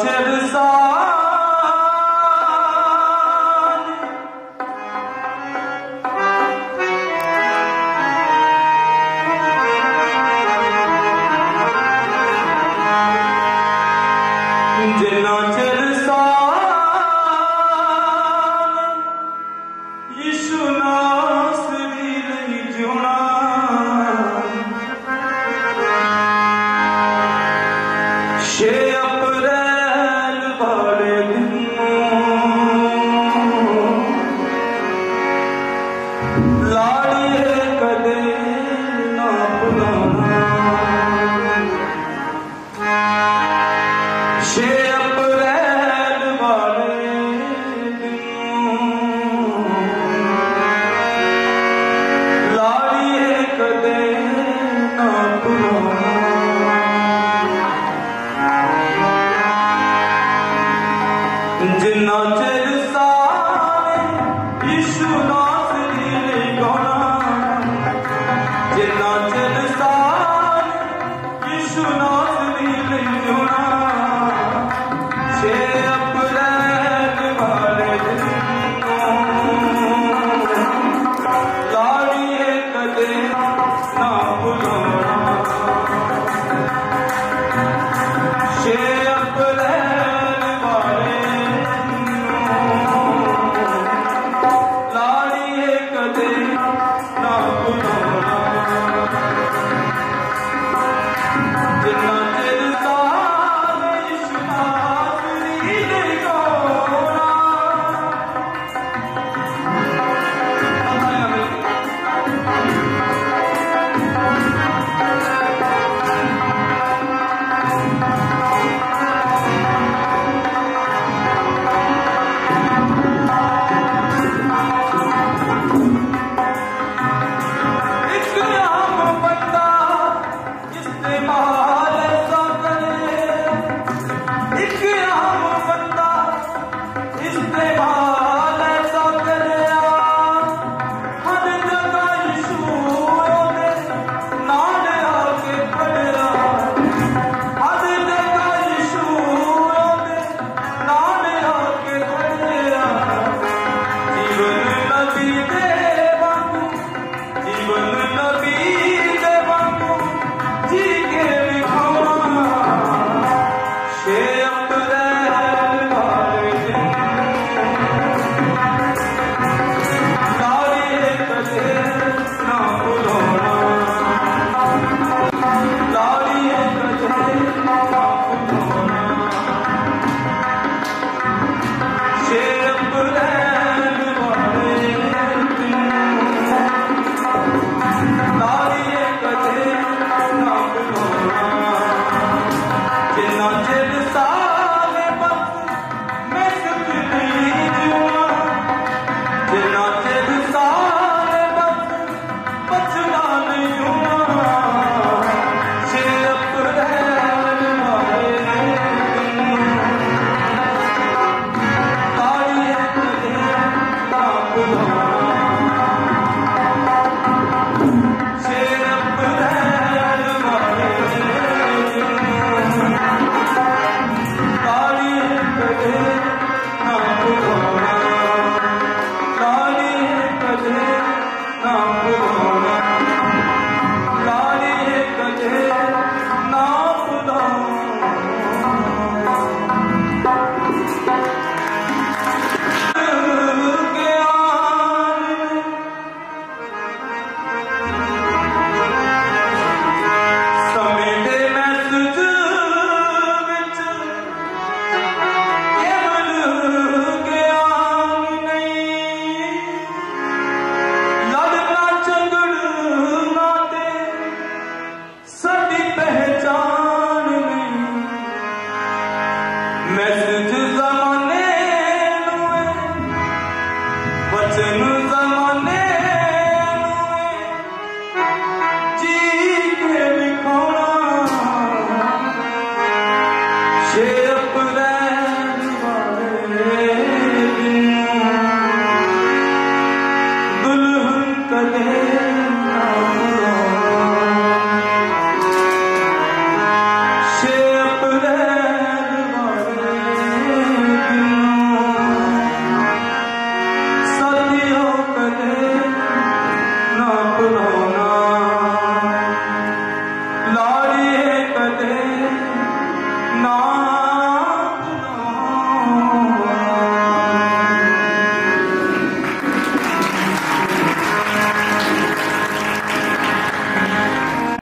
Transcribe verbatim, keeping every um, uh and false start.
Message is